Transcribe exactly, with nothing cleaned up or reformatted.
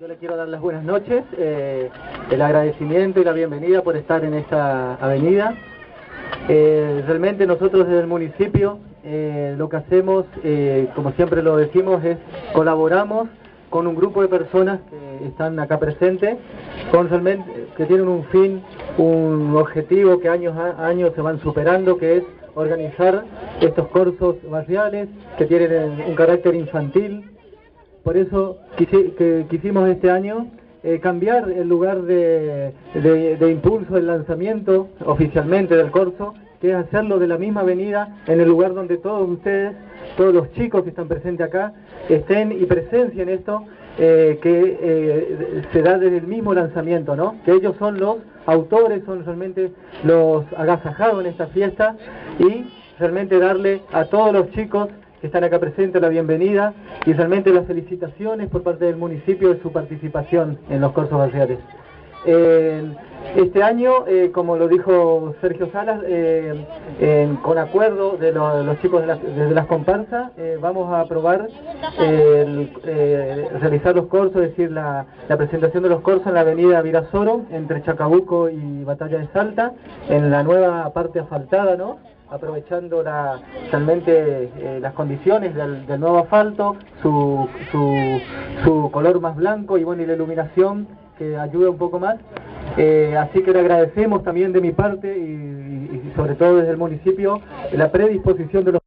Yo le quiero dar las buenas noches, eh, el agradecimiento y la bienvenida por estar en esta avenida. Eh, realmente nosotros desde el municipio eh, lo que hacemos, eh, como siempre lo decimos, es colaboramos con un grupo de personas que están acá presentes, con realmente, que tienen un fin, un objetivo que años a años se van superando, que es organizar estos corsos barriales que tienen un carácter infantil. Por eso quisi, que quisimos este año eh, cambiar el lugar de, de, de impulso del lanzamiento oficialmente del corso, que es hacerlo de la misma avenida, en el lugar donde todos ustedes, todos los chicos que están presentes acá, estén y presencien esto, eh, que eh, se da desde el mismo lanzamiento, ¿no? Que ellos son los autores, son realmente los agasajados en esta fiesta, y realmente darle a todos los chicos que están acá presentes la bienvenida y realmente las felicitaciones por parte del municipio de su participación en los corsos barriales. Eh, este año, eh, como lo dijo Sergio Salas, eh, eh, con acuerdo de los, los chicos de las, de las comparsas, eh, vamos a aprobar eh, el, eh, realizar los corsos, es decir, la, la presentación de los corsos en la avenida Virasoro, entre Chacabuco y Batalla de Salta, en la nueva parte asfaltada, ¿no? Aprovechando la, realmente eh, las condiciones del, del nuevo asfalto, su, su, su color más blanco y, bueno, y la iluminación que ayuda un poco más. Eh, así que le agradecemos también de mi parte y, y sobre todo desde el municipio la predisposición de los